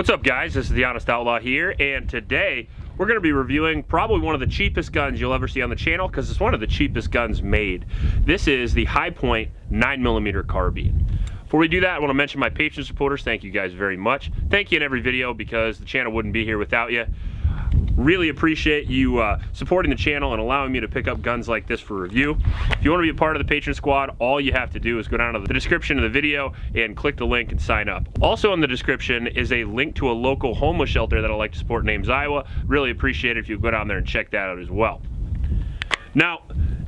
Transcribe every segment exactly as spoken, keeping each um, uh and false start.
What's up, guys? This is the Honest Outlaw here, and today we're going to be reviewing probably one of the cheapest guns you'll ever see on the channel because it's one of the cheapest guns made. This is the Hi-Point nine millimeter carbine. Before we do that, I want to mention my Patreon supporters. Thank you guys very much. Thank you in every video because the channel wouldn't be here without you. Really appreciate you uh, supporting the channel and allowing me to pick up guns like this for review. If you want to be a part of the Patreon squad, all you have to do is go down to the description of the video and click the link and sign up. Also in the description is a link to a local homeless shelter that I like to support in Ames, Iowa. Really appreciate it if you go down there and check that out as well. Now,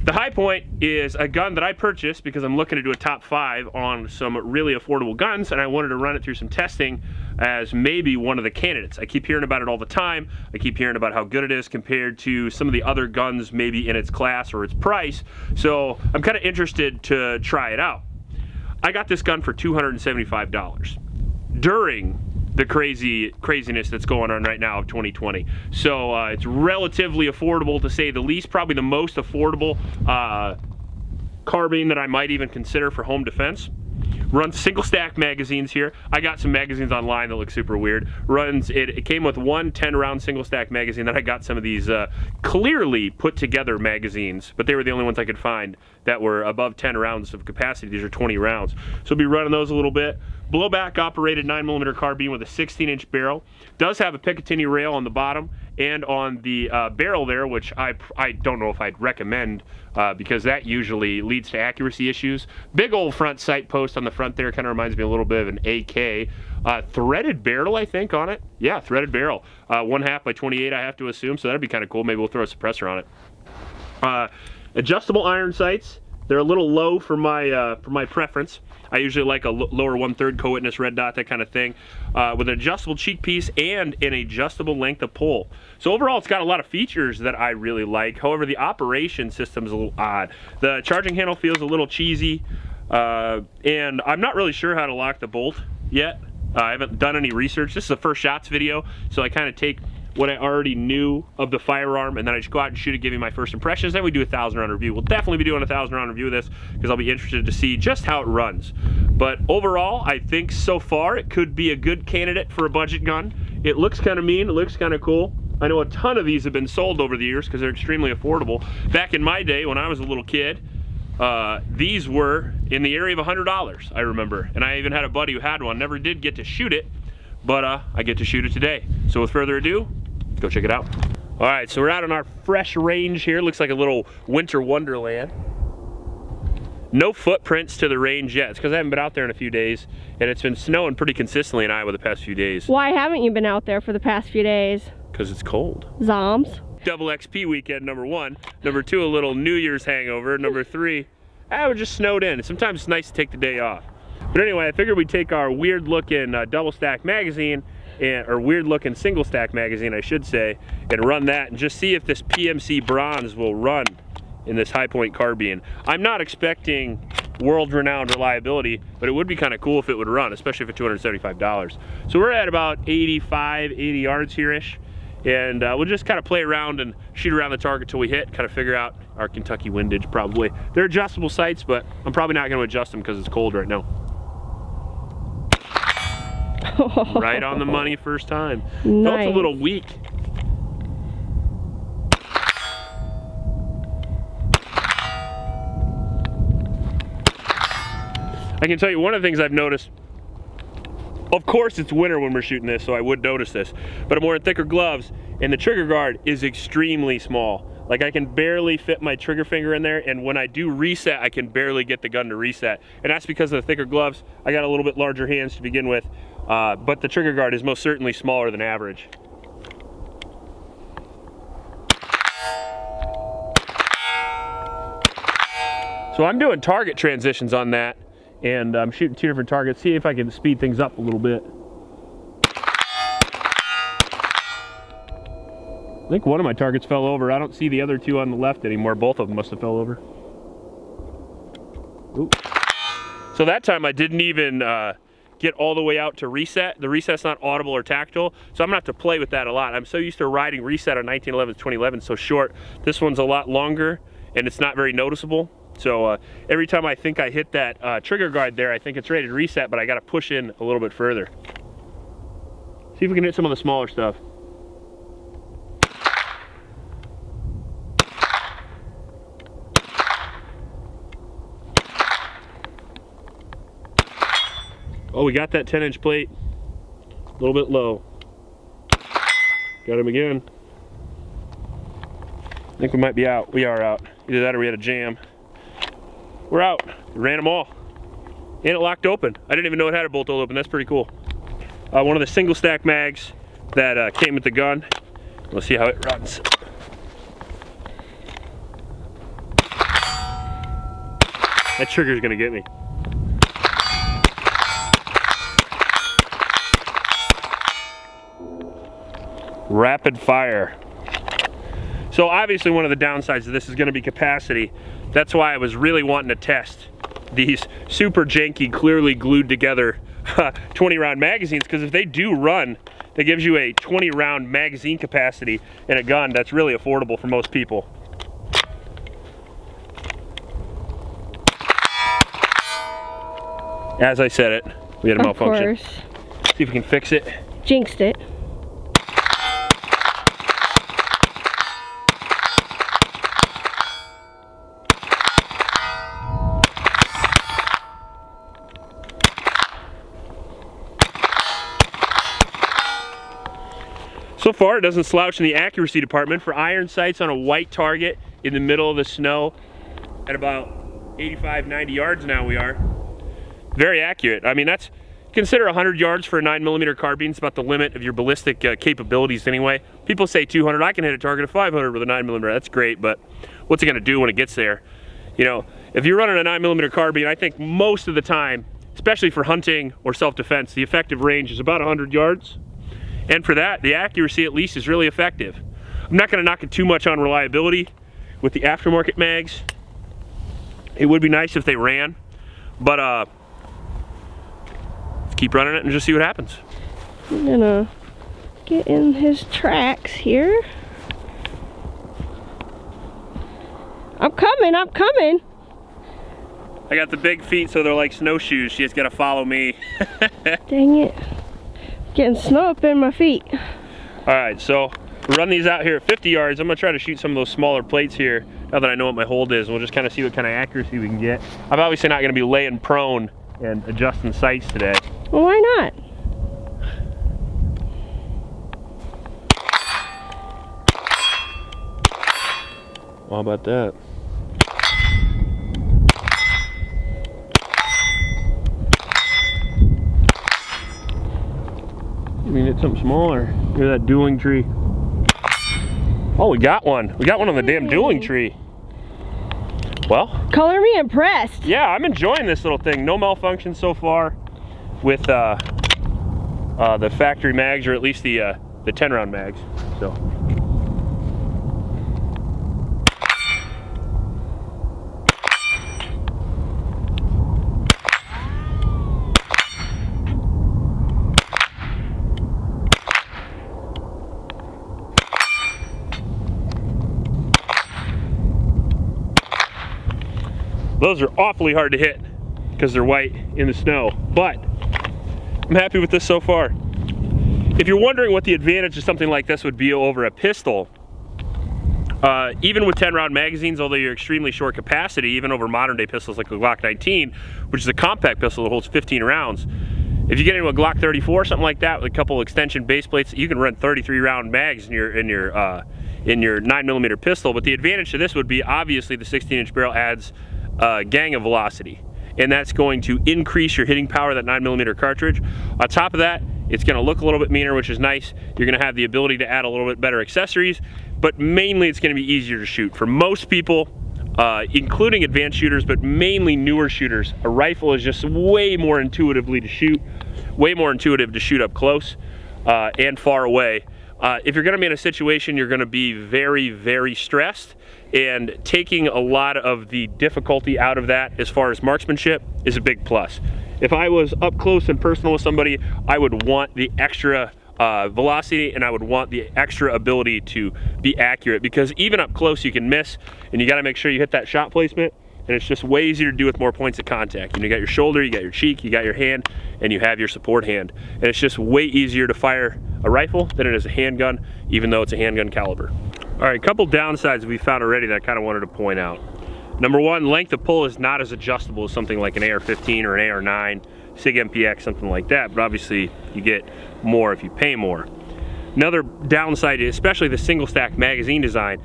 the Hi-Point is a gun that I purchased because I'm looking to do a top five on some really affordable guns, and I wanted to run it through some testing as maybe one of the candidates. I keep hearing about it all the time. I keep hearing about how good it is compared to some of the other guns maybe in its class or its price, so I'm kind of interested to try it out. I got this gun for two hundred seventy-five dollars during the crazy craziness that's going on right now of twenty twenty. So uh, it's relatively affordable, to say the least, probably the most affordable uh, carbine that I might even consider for home defense. Runs single stack magazines here. I got some magazines online that look super weird. Runs, it, it came with one ten round single stack magazine. Then I got some of these uh, clearly put together magazines, but they were the only ones I could find that were above ten rounds of capacity. These are twenty rounds. So I'll be running those a little bit. Blowback operated nine millimeter carbine with a sixteen inch barrel. Does have a Picatinny rail on the bottom and on the uh, barrel there, which I, I don't know if I'd recommend uh, because that usually leads to accuracy issues. Big old front sight post on the front there, kind of reminds me a little bit of an A K. Uh, threaded barrel, I think, on it. Yeah, threaded barrel. Uh, one half by twenty-eight, I have to assume, so that'd be kind of cool. Maybe we'll throw a suppressor on it. Uh, adjustable iron sights. They're a little low for my uh, for my preference. I usually like a lower one-third co-witness red dot, that kind of thing, uh, with an adjustable cheek piece and an adjustable length of pull. So overall, it's got a lot of features that I really like. However, the operation system's a little odd. The charging handle feels a little cheesy, uh, and I'm not really sure how to lock the bolt yet. Uh, I haven't done any research. This is the first shots video, so I kind of take what I already knew of the firearm, and then I just go out and shoot it, give you my first impressions, then we do a thousand round review. We'll definitely be doing a thousand round review of this because I'll be interested to see just how it runs. But overall, I think so far it could be a good candidate for a budget gun. It looks kind of mean, it looks kind of cool. I know a ton of these have been sold over the years because they're extremely affordable. Back in my day when I was a little kid, uh, these were in the area of a hundred dollars, I remember. And I even had a buddy who had one, never did get to shoot it, but uh, I get to shoot it today. So with further ado, go check it out. All right, so we're out on our fresh range here. Looks like a little winter wonderland. No footprints to the range yet. It's because I haven't been out there in a few days, and it's been snowing pretty consistently in Iowa the past few days. Why haven't you been out there for the past few days? Because it's cold. Zombs. Double X P weekend, number one. Number two, a little New Year's hangover. Number three, I was just snowed in. Sometimes it's nice to take the day off. But anyway, I figured we'd take our weird looking uh, double stack magazine, And, or weird looking single stack magazine I should say, and run that and just see if this P M C bronze will run in this Hi-Point carbine. I'm not expecting world-renowned reliability, but it would be kind of cool if it would run, especially for two hundred seventy-five dollars. So we're at about eighty-five, eighty yards here-ish, and uh, we'll just kind of play around and shoot around the target till we hit, kind of figure out our Kentucky windage probably. They're adjustable sights, but I'm probably not going to adjust them because it's cold right now. Right on the money first time. Nice. Felt a little weak. I can tell you one of the things I've noticed, of course it's winter when we're shooting this, so I would notice this, but I'm wearing thicker gloves and the trigger guard is extremely small. Like, I can barely fit my trigger finger in there, and when I do reset, I can barely get the gun to reset. And that's because of the thicker gloves. I got a little bit larger hands to begin with, uh, but the trigger guard is most certainly smaller than average. So I'm doing target transitions on that, and I'm shooting two different targets. See if I can speed things up a little bit. I think one of my targets fell over. I don't see the other two on the left anymore. Both of them must have fell over. Ooh. So that time I didn't even uh, get all the way out to reset. The reset's not audible or tactile, so I'm gonna have to play with that a lot. I'm so used to riding reset on nineteen eleven, twenty eleven, so short. This one's a lot longer and it's not very noticeable. So uh, every time I think I hit that uh, trigger guard there, I think it's ready to reset, but I gotta push in a little bit further. See if we can hit some of the smaller stuff. Oh, we got that ten inch plate. A little bit low. Got him again. I think we might be out. We are out. Either that or we had a jam. We're out. We ran them all. And it locked open. I didn't even know it had a bolt hole open. That's pretty cool. Uh, one of the single stack mags that uh, came with the gun. Let's see how it runs. That trigger's gonna get me. Rapid fire. So obviously one of the downsides of this is going to be capacity. That's why I was really wanting to test these super janky, clearly glued together twenty round magazines, because if they do run, that gives you a twenty round magazine capacity in a gun that's really affordable for most people. As I said it, we had a malfunction. Of course. See if we can fix it. Jinxed it. So far, it doesn't slouch in the accuracy department for iron sights on a white target in the middle of the snow at about eighty-five, ninety yards now we are. Very accurate. I mean, that's, consider one hundred yards for a nine millimeter carbine. It's about the limit of your ballistic uh, capabilities anyway. People say two hundred, I can hit a target of five hundred with a nine millimeter. That's great, but what's it gonna do when it gets there? You know, if you're running a nine millimeter carbine, I think most of the time, especially for hunting or self-defense, the effective range is about one hundred yards. And for that, the accuracy at least is really effective. I'm not gonna knock it too much on reliability with the aftermarket mags. It would be nice if they ran, but uh, let's keep running it and just see what happens. I'm gonna get in his tracks here. I'm coming, I'm coming. I got the big feet, so they're like snowshoes. She has gotta follow me. Dang it. Getting snow up in my feet. All right, so run these out here at fifty yards. I'm gonna try to shoot some of those smaller plates here now that I know what my hold is. We'll just kind of see what kind of accuracy we can get. I'm obviously not gonna be laying prone and adjusting sights today. Well, why not? How about that? I mean, it's something smaller. Look at that dueling tree. Oh, we got one. We got one on the damn dueling tree. Well. Color me impressed. Yeah, I'm enjoying this little thing. No malfunction so far with uh, uh, the factory mags, or at least the uh, the ten round mags. So. Those are awfully hard to hit because they're white in the snow, but I'm happy with this so far. If you're wondering what the advantage of something like this would be over a pistol, uh, even with ten round magazines, although you're extremely short capacity, even over modern day pistols like the Glock nineteen, which is a compact pistol that holds fifteen rounds, if you get into a Glock thirty-four or something like that with a couple extension base plates, you can run thirty-three round mags in your in your uh, in your nine millimeter pistol. But the advantage to this would be obviously the sixteen inch barrel adds Uh, gang of velocity, and that's going to increase your hitting power of that nine millimeter cartridge. On top of that, it's going to look a little bit meaner, which is nice. You're going to have the ability to add a little bit better accessories, but mainly it's going to be easier to shoot for most people, uh, including advanced shooters, but mainly newer shooters. A rifle is just way more intuitively to shoot, way more intuitive to shoot up close uh, and far away. Uh, if you're going to be in a situation, you're going to be very, very stressed, and taking a lot of the difficulty out of that as far as marksmanship is a big plus. If I was up close and personal with somebody, I would want the extra uh, velocity, and I would want the extra ability to be accurate, because even up close you can miss, and you got to make sure you hit that shot placement. and it's just way easier to do with more points of contact. You know, you got your shoulder, you got your cheek, you got your hand, and you have your support hand. And it's just way easier to fire a rifle than it is a handgun, even though it's a handgun caliber. All right, a couple downsides we found already that I kind of wanted to point out. Number one, length of pull is not as adjustable as something like an A R fifteen or an A R nine, SIG M P X, something like that, but obviously you get more if you pay more. Another downside, especially the single stack magazine design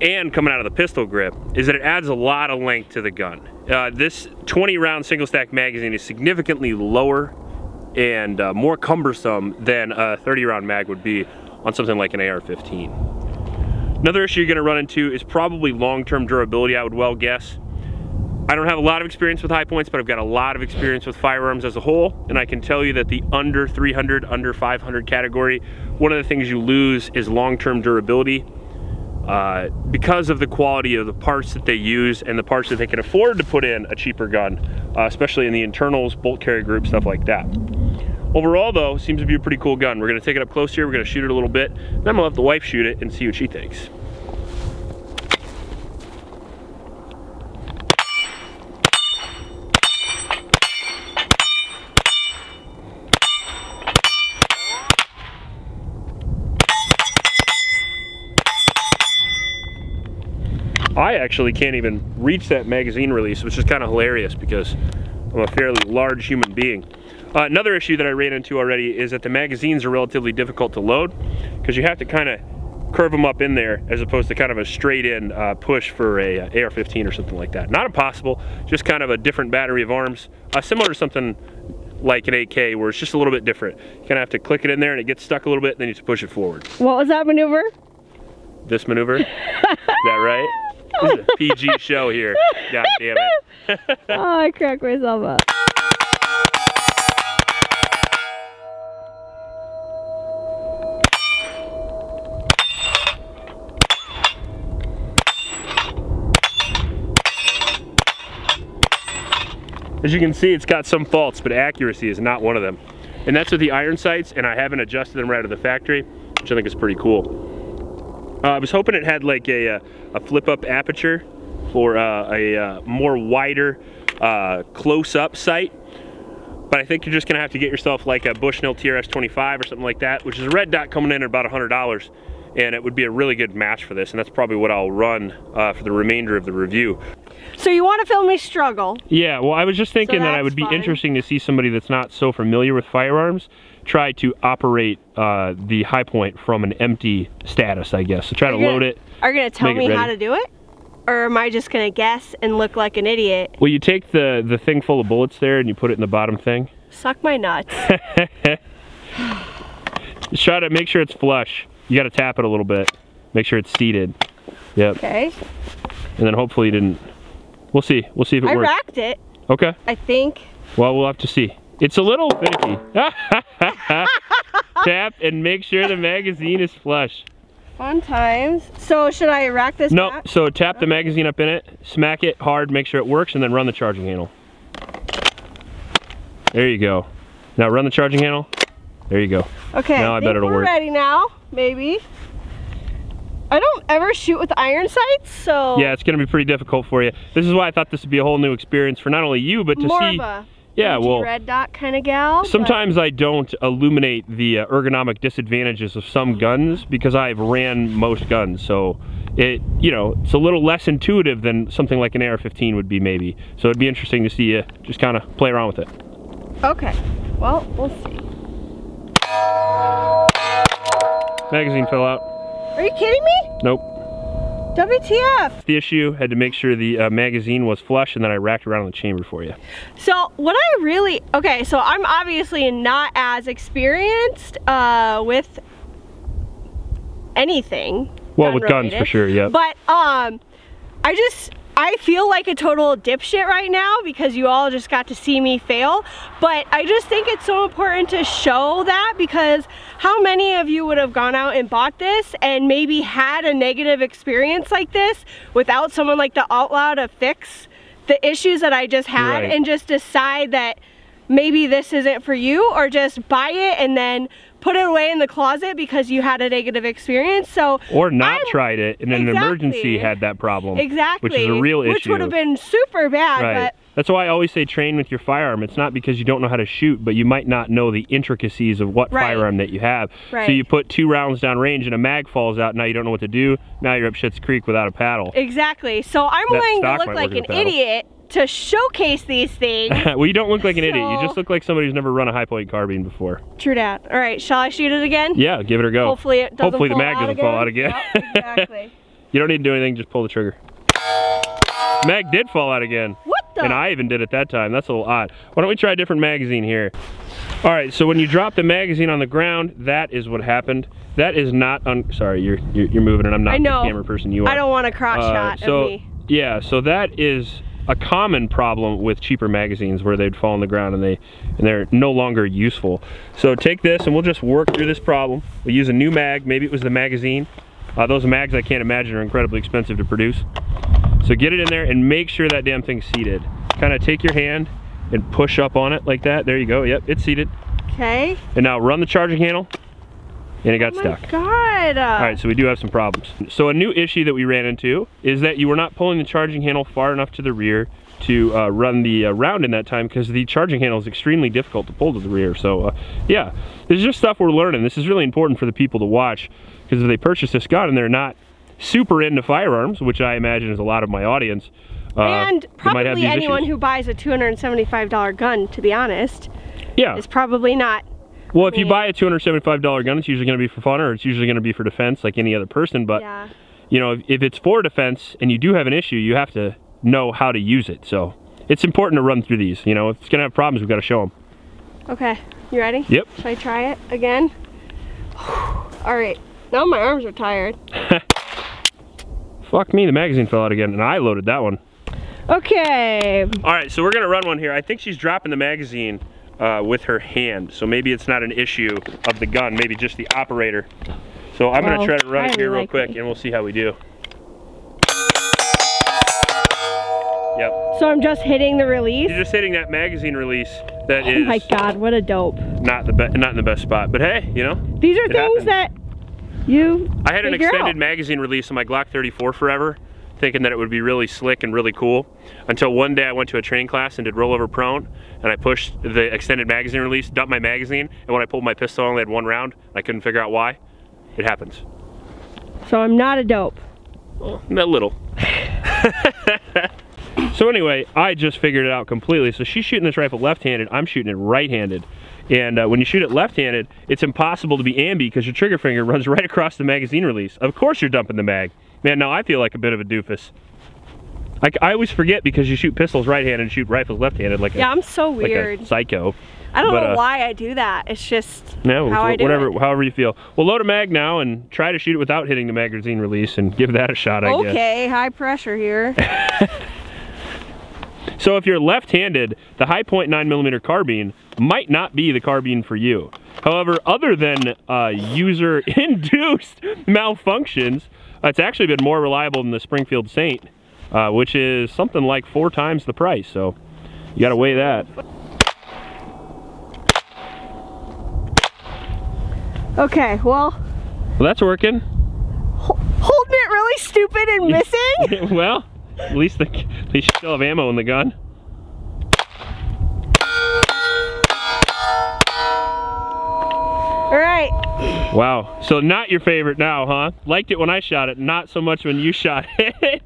and coming out of the pistol grip, is that it adds a lot of length to the gun. Uh, this twenty round single stack magazine is significantly lower and uh, more cumbersome than a thirty round mag would be on something like an A R fifteen. Another issue you're going to run into is probably long-term durability, I would well guess. I don't have a lot of experience with high points, but I've got a lot of experience with firearms as a whole, and I can tell you that the under three hundred, under five hundred category, one of the things you lose is long-term durability uh, because of the quality of the parts that they use and the parts that they can afford to put in a cheaper gun, uh, especially in the internals, bolt carry group, stuff like that. Overall though, seems to be a pretty cool gun. We're gonna take it up close here, we're gonna shoot it a little bit, and I'm gonna let the wife shoot it and see what she thinks. I actually can't even reach that magazine release, which is kind of hilarious because I'm a fairly large human being. Uh, another issue that I ran into already is that the magazines are relatively difficult to load because you have to kind of curve them up in there as opposed to kind of a straight in uh, push for a uh, A R fifteen or something like that. Not impossible, just kind of a different battery of arms, uh, similar to something like an A K where it's just a little bit different. You kind of have to click it in there and it gets stuck a little bit and then you have to push it forward. What was that maneuver? This maneuver? Is that right? This is a P G show here. God damn it. Oh, I cracked myself up. As you can see, it's got some faults, but accuracy is not one of them. And that's with the iron sights, and I haven't adjusted them right out of the factory, which I think is pretty cool. Uh, I was hoping it had like a, a flip-up aperture for uh, a uh, more wider uh, close-up sight, but I think you're just gonna have to get yourself like a Bushnell T R S twenty-five or something like that, which is a red dot coming in at about a hundred dollars, and it would be a really good match for this, and that's probably what I'll run uh, for the remainder of the review. So you want to film me struggle. Yeah, well I was just thinking so that it would be fun. Interesting to see somebody that's not so familiar with firearms try to operate uh, the Hi-Point from an empty status, I guess. So try are to gonna, load it. Are you going to tell me how to do it? Or am I just going to guess and look like an idiot? Well, you take the, the thing full of bullets there and you put it in the bottom thing. Suck my nuts. Just try to make sure it's flush. You got to tap it a little bit. Make sure it's seated. Yep. Okay. And then hopefully you didn't. We'll see. We'll see if it I works. I racked it. Okay. I think. Well, we'll have to see. It's a little finicky. Tap and make sure the magazine is flush. Fun times. So should I rack this? No. Nope. So tap oh. the magazine up in it, smack it hard, make sure it works, and then run the charging handle. There you go. Now run the charging handle. There you go. Okay. Now I, I bet it'll we're work. Ready now? Maybe. I don't ever shoot with iron sights, so... Yeah, it's going to be pretty difficult for you. This is why I thought this would be a whole new experience for not only you, but to More see... Of a yeah, well... red dot kind of gal. Sometimes but... I don't illuminate the ergonomic disadvantages of some guns because I've ran most guns, so it, you know, it's a little less intuitive than something like an A R fifteen would be maybe. So it'd be interesting to see you just kind of play around with it. Okay. Well, we'll see. Magazine fell out. Are you kidding me? Nope. W T F! The issue, had to make sure the uh, magazine was flush, and then I racked around in the chamber for you. So what I really, okay, so I'm obviously not as experienced uh, with anything. Well, with guns for sure, yeah. But um, I just, I feel like a total dipshit right now because you all just got to see me fail. But I just think it's so important to show that because how many of you would have gone out and bought this and maybe had a negative experience like this without someone like the Outlaw to fix the issues that I just had right. and just decide that maybe this isn't for you or just buy it and then put it away in the closet because you had a negative experience. So or not I'm, tried it and in exactly, an emergency had that problem. Exactly. Which is a real issue. Which would have been super bad. Right. But that's why I always say train with your firearm. It's not because you don't know how to shoot, but you might not know the intricacies of what right. firearm that you have. Right. So you put two rounds down range and a mag falls out, now you don't know what to do. Now you're up Schitt's Creek without a paddle. Exactly. So I'm that willing to look like an idiot to showcase these things. Well, you don't look like an so... idiot. You just look like somebody who's never run a Hi-Point carbine before. True dat. All right, shall I shoot it again? Yeah, give it a go. Hopefully it doesn't Hopefully fall the mag out doesn't again. fall out again. Yep, exactly. You don't need to do anything, just pull the trigger. Mag did fall out again. What the? And I even did it that time. That's a little odd. Why don't we try a different magazine here? All right, so when you drop the magazine on the ground, that is what happened. That is not un- Sorry, you're, you're, you're moving and I'm not I know. the camera person you are. I don't want a crotch uh, shot so, of me. Yeah, so that is a common problem with cheaper magazines where they'd fall on the ground and, they, and they're no longer useful. So take this and we'll just work through this problem. We'll use a new mag, maybe it was the magazine. Uh, those mags I can't imagine are incredibly expensive to produce. So get it in there and make sure that damn thing's seated. Kind of take your hand and push up on it like that. There you go, yep, it's seated. Okay. And now run the charging handle and it got oh my stuck. God. All right, so we do have some problems. So a new issue that we ran into is that you were not pulling the charging handle far enough to the rear to uh, run the uh, round in that time because the charging handle is extremely difficult to pull to the rear. So uh, yeah, this is just stuff we're learning. This is really important for the people to watch because if they purchase this gun and they're not super into firearms, which I imagine is a lot of my audience, uh, and probably might have these anyone issues. who buys a two hundred seventy-five dollar gun, to be honest, yeah, is probably not. Well, if you buy a two hundred seventy-five dollar gun, it's usually going to be for fun or it's usually going to be for defense like any other person. But, yeah. you know, if, if it's for defense and you do have an issue, you have to know how to use it. So it's important to run through these. You know, if it's going to have problems, we've got to show them. Okay. You ready? Yep. Should I try it again? All right. Now my arms are tired. Fuck me. The magazine fell out again and I loaded that one. Okay. All right. So we're going to run one here. I think she's dropping the magazine Uh, with her hand, so maybe it's not an issue of the gun, maybe just the operator. So I'm well, gonna try to run it here real quick and we'll see how we do. Yep. So I'm just hitting the release? You're just hitting that magazine release that oh is... Oh my God, what a dope. Not the be not in the best spot, but hey, you know. These are things happens. that you I had an extended out. magazine release on my Glock thirty-four forever, thinking that it would be really slick and really cool, until one day I went to a training class and did rollover prone, and I pushed the extended magazine release, dumped my magazine, and when I pulled my pistol I only had one round, and I couldn't figure out why. It happens. So I'm not a dope. Well, a little. So anyway, I just figured it out completely. So she's shooting this rifle left-handed, I'm shooting it right-handed. And uh, when you shoot it left-handed, it's impossible to be ambi because your trigger finger runs right across the magazine release. Of course you're dumping the mag. Man, now I feel like a bit of a doofus. I, I always forget because you shoot pistols right-handed and shoot rifles left-handed like yeah, a, I'm so weird. Like a psycho. I don't but, know uh, why I do that. It's just no, how I do whatever, it. However you feel. Well, load a mag now and try to shoot it without hitting the magazine release and give that a shot, I okay, guess. Okay, high pressure here. So if you're left-handed, the Hi-Point nine millimeter carbine might not be the carbine for you. However, other than uh, user-induced malfunctions, it's actually been more reliable than the Springfield Saint, uh, which is something like four times the price, so you gotta weigh that. Okay, well... Well, that's working. Holding it really stupid and missing? Well, at least, the, at least you still have ammo in the gun. All right. Wow, so not your favorite now, huh? Liked it when I shot it, not so much when you shot it.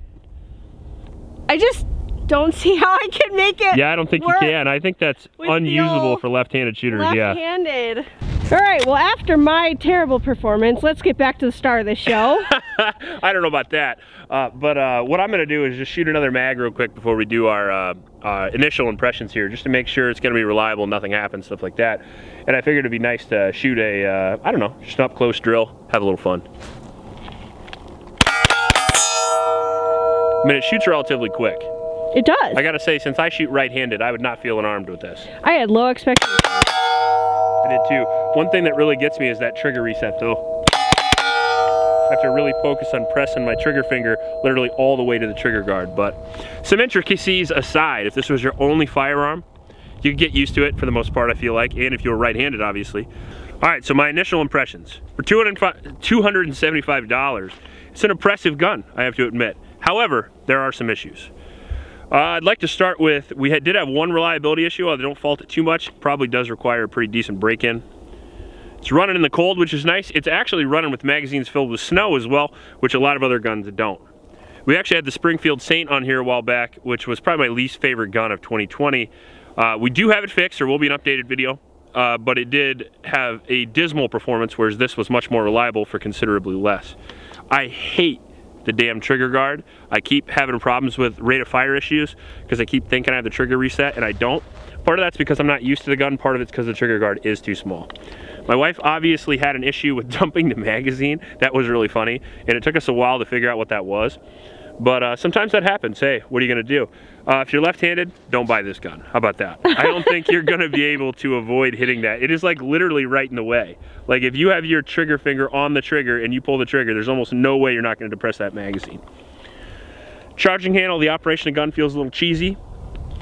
I just don't see how I can make it Yeah, I don't think you can. I think that's unusable for left-handed shooters, left-handed. yeah. Left-handed. All right, well, after my terrible performance, let's get back to the star of the show. I don't know about that, uh, but uh, what I'm gonna do is just shoot another mag real quick before we do our uh, uh, initial impressions here, just to make sure it's gonna be reliable, nothing happens, stuff like that. And I figured it'd be nice to shoot a, uh, I don't know, just an up-close drill, have a little fun. I mean, it shoots relatively quick. It does. I gotta say, since I shoot right-handed, I would not feel unarmed with this. I had low expectations. I did too. One thing that really gets me is that trigger reset though. I have to really focus on pressing my trigger finger literally all the way to the trigger guard. But some intricacies aside, if this was your only firearm, you could get used to it for the most part, I feel like, and if you were right-handed, obviously. All right, so my initial impressions. For two hundred seventy-five dollars, it's an impressive gun, I have to admit. However, there are some issues. Uh, I'd like to start with, we had, did have one reliability issue, although I don't fault it too much. It probably does require a pretty decent break-in. It's running in the cold, which is nice. It's actually running with magazines filled with snow as well, which a lot of other guns don't. We actually had the Springfield Saint on here a while back, which was probably my least favorite gun of twenty twenty. Uh, we do have it fixed, there will be an updated video, uh, but it did have a dismal performance, whereas this was much more reliable for considerably less. I hate the damn trigger guard. I keep having problems with rate of fire issues because I keep thinking I have the trigger reset and I don't. Part of that's because I'm not used to the gun, part of it's because the trigger guard is too small. My wife obviously had an issue with dumping the magazine. That was really funny, and it took us a while to figure out what that was. But uh, sometimes that happens. Hey, what are you gonna do? Uh, if you're left-handed, don't buy this gun. How about that? I don't think you're gonna be able to avoid hitting that. It is like literally right in the way. Like if you have your trigger finger on the trigger and you pull the trigger, there's almost no way you're not gonna depress that magazine. Charging handle, the operation of the gun feels a little cheesy.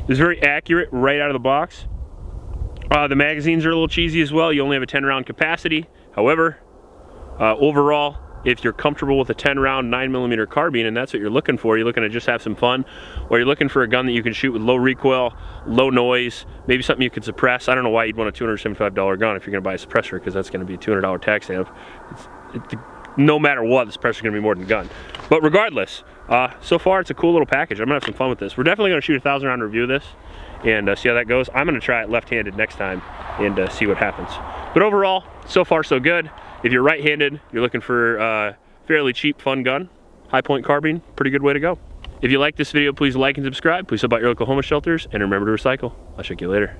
It's very accurate right out of the box. Uh, the magazines are a little cheesy as well. You only have a ten round capacity. However, uh, overall, if you're comfortable with a ten round nine millimeter carbine and that's what you're looking for, you're looking to just have some fun, or you're looking for a gun that you can shoot with low recoil, low noise, maybe something you could suppress. I don't know why you'd want a two hundred seventy-five dollar gun if you're gonna buy a suppressor, because that's gonna be a two hundred dollar tax stamp. It's, it, no matter what, the suppressor's gonna be more than a gun. But regardless, uh, so far it's a cool little package. I'm gonna have some fun with this. We're definitely gonna shoot a thousand round review of this and uh, see how that goes. I'm gonna try it left-handed next time and uh, see what happens. But overall, so far so good. If you're right-handed, you're looking for a fairly cheap, fun gun, Hi-Point carbine, pretty good way to go. If you like this video, please like and subscribe. Please help out your local homeless shelters, and remember to recycle. I'll check you later.